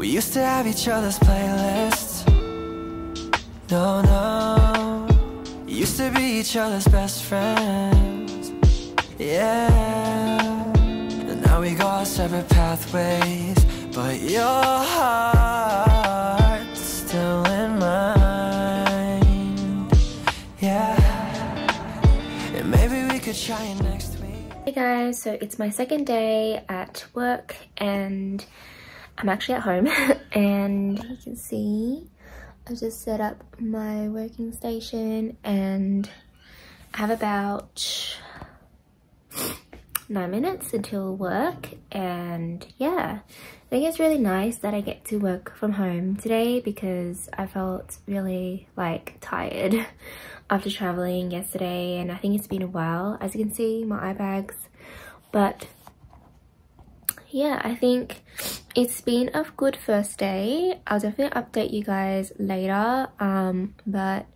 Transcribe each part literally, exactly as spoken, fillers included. We used to have each other's playlists. No, no. Used to be each other's best friends. Yeah. And now we go our separate pathways, but your heart's still in mine. Yeah. And maybe we could try it next week. Hey guys, so it's my second day at work and I'm actually at home and you can see I've just set up my working station and I have about nine minutes until work. And yeah, I think it's really nice that I get to work from home today because I felt really like tired after traveling yesterday and I think it's been a while. As you can see, my eye bags, but yeah, I think it's been a good first day. I'll definitely update you guys later, um but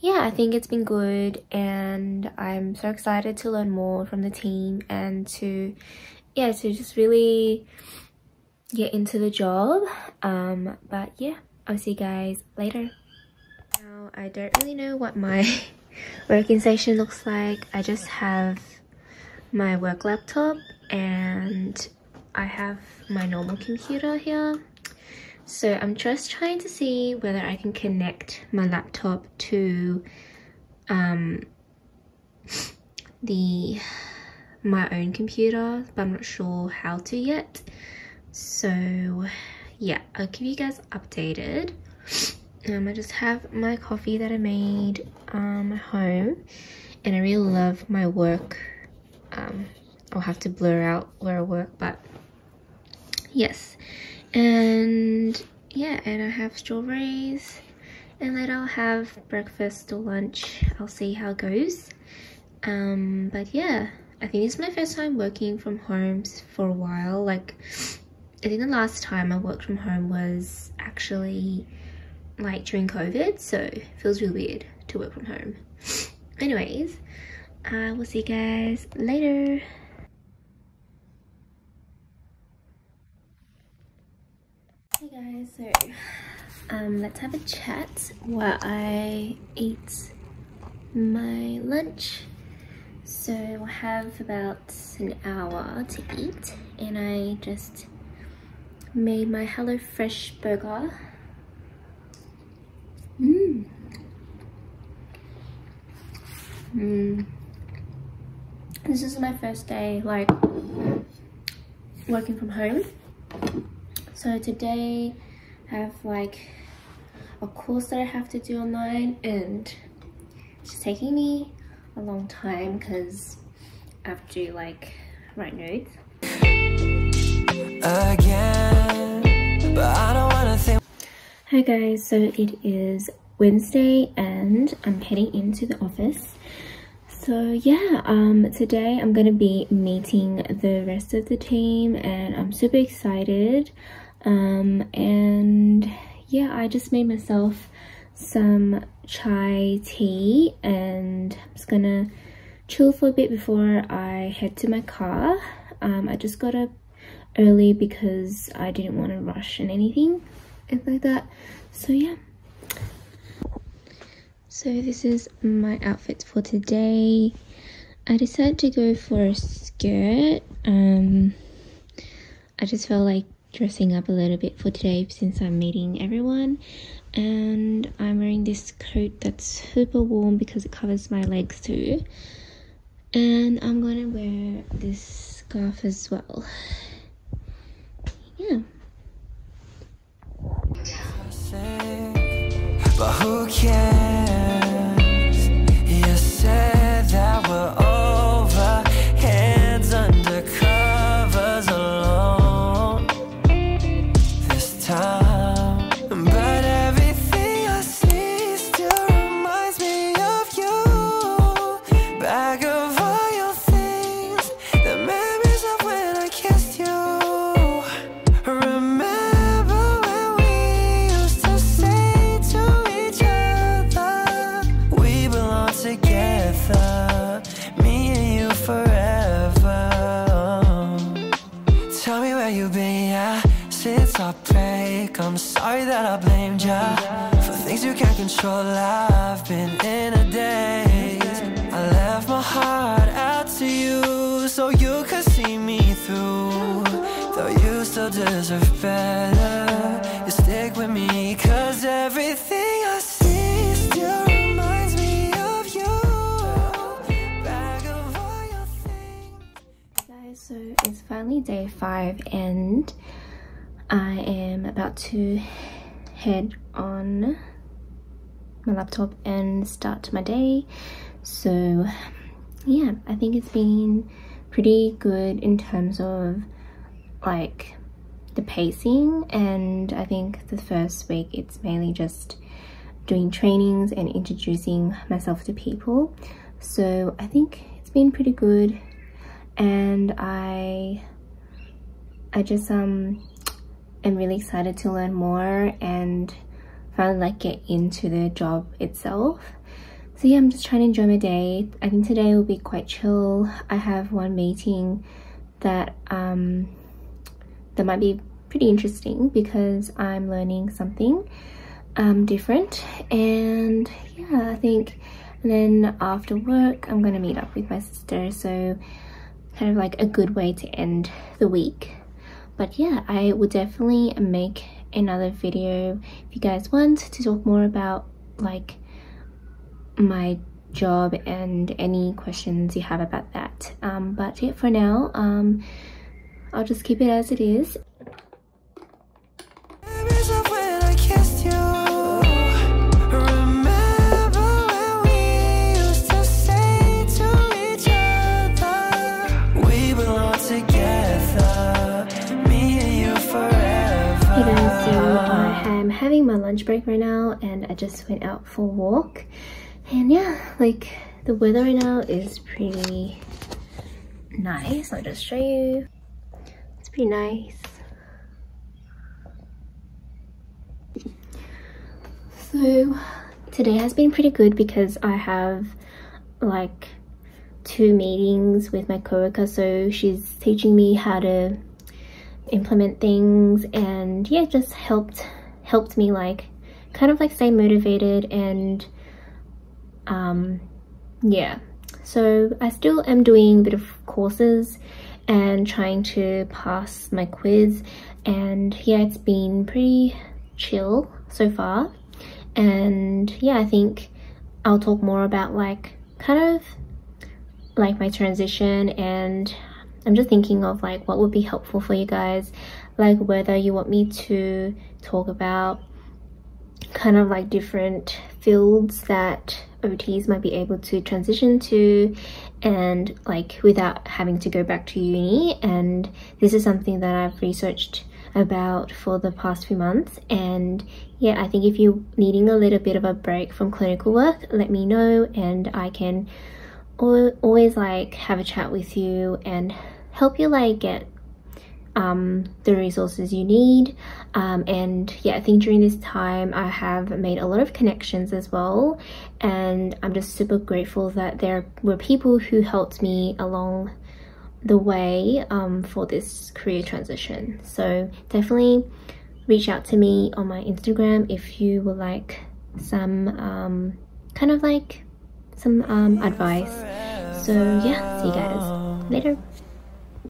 yeah, I think it's been good and I'm so excited to learn more from the team and to yeah to just really get into the job, um but yeah, I'll see you guys later. Now I don't really know what my working station looks like. I just have my work laptop and I have my normal computer here, so I'm just trying to see whether I can connect my laptop to um, the my own computer, but I'm not sure how to yet. So yeah, I'll keep you guys updated. Um, I just have my coffee that I made um, at home, and I really love my work. Um, I'll have to blur out where I work, but yes, and yeah, and I have strawberries, and later I'll have breakfast or lunch. I'll see how it goes. Um, but yeah, I think it's my first time working from home for a while. Like, I think the last time I worked from home was actually like during COVID, so it feels really weird to work from home. Anyways, I will see you guys later. Hey guys, so um, let's have a chat while I eat my lunch. So I have about an hour to eat and I just made my HelloFresh burger. Mmm. Mmm. This is my first day like working from home. So today I have like a course that I have to do online and it's taking me a long time because I have to like write notes. Again, but I don't wanna think. Hi guys, so it is Wednesday and I'm heading into the office. So yeah, um, today I'm gonna be meeting the rest of the team and I'm super excited. Um, and yeah, I just made myself some chai tea and I'm just gonna chill for a bit before I head to my car. Um, I just got up early because I didn't want to rush and anything and like that. So yeah. So this is my outfit for today. I decided to go for a skirt. Um, I just felt like dressing up a little bit for today since I'm meeting everyone, and I'm wearing this coat that's super warm because it covers my legs too, and I'm gonna wear this scarf as well. Yeah. But who cares? You said that we're over, hands under covers alone this time. But everything I see still reminds me of you. Bag of all your things, the memories of when I kissed you. mistake. I'm sorry that I blamed ya for things you can't control. I've been in a daze. I left my heart out to you so you could see me through. Though you still deserve better, you stick with me, cause everything I see still reminds me of you. Back of all your things. Guys, so it's finally day five and I am about to head on my laptop and start my day. So yeah, I think it's been pretty good in terms of like the pacing, and I think the first week it's mainly just doing trainings and introducing myself to people. So I think it's been pretty good, and I I just um I'm really excited to learn more and finally like get into the job itself. So yeah, I'm just trying to enjoy my day. I think today will be quite chill. I have one meeting that um that might be pretty interesting because I'm learning something um different, and yeah, I think, and then after work I'm gonna meet up with my sister, so kind of like a good way to end the week. But yeah, I will definitely make another video if you guys want to talk more about like my job and any questions you have about that. Um, but yeah, for now, um, I'll just keep it as it is. I'm having my lunch break right now and I just went out for a walk, and yeah, like the weather right now is pretty nice. I'll just show you, it's pretty nice. So today has been pretty good because I have like two meetings with my coworker, so she's teaching me how to implement things, and yeah, just helped helped me like kind of like stay motivated, and um yeah, so I still am doing a bit of courses and trying to pass my quiz, and yeah, it's been pretty chill so far. And yeah, I think I'll talk more about like kind of like my transition, and I'm just thinking of like what would be helpful for you guys, like whether you want me to talk about kind of like different fields that O Ts might be able to transition to, and like without having to go back to uni. And this is something that I've researched about for the past few months, and yeah, I think if you're needing a little bit of a break from clinical work, let me know and I can always like have a chat with you and help you like get um the resources you need. Um and yeah, I think during this time I have made a lot of connections as well, and I'm just super grateful that there were people who helped me along the way um for this career transition. So definitely reach out to me on my Instagram if you would like some um kind of like some um advice. So yeah, see you guys later.